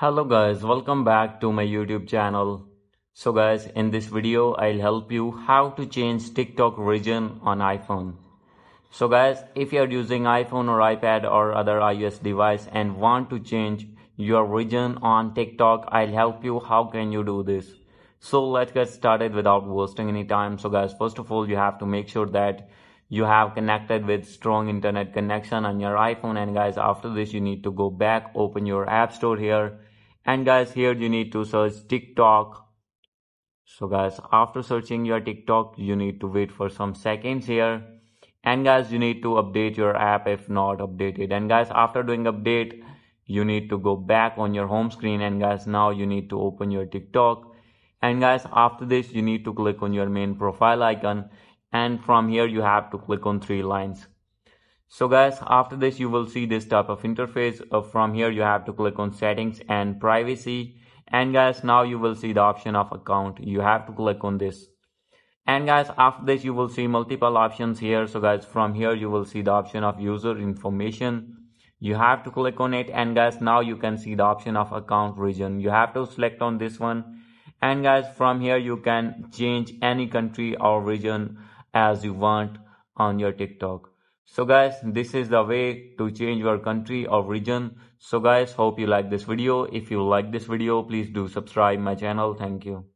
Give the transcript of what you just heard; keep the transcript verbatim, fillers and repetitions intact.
Hello guys, welcome back to my YouTube channel. So guys, in this video I'll help you how to change TikTok region on iPhone. So guys, if you are using iPhone or iPad or other iOS device and want to change your region on TikTok, I'll help you how can you do this. So let's get started without wasting any time. So guys, first of all you have to make sure that you have connected with strong internet connection on your iPhone, and guys after this you need to go back, open your app store here. And guys here you need to search TikTok. So guys after searching your TikTok you need to wait for some seconds here. And guys you need to update your app if not updated. And guys after doing update you need to go back on your home screen, and guys now you need to open your TikTok. And guys after this you need to click on your main profile icon, and from here you have to click on three lines. So guys after this you will see this type of interface. Uh, from here you have to click on settings and privacy, and guys now you will see the option of account. You have to click on this, and guys after this you will see multiple options here. So guys from here you will see the option of user information. You have to click on it, and guys now you can see the option of account region. You have to select on this one, and guys from here you can change any country or region as you want on your TikTok. So guys, this is the way to change your country or region. So guys, hope you like this video. If you like this video, please do subscribe my channel. Thank you.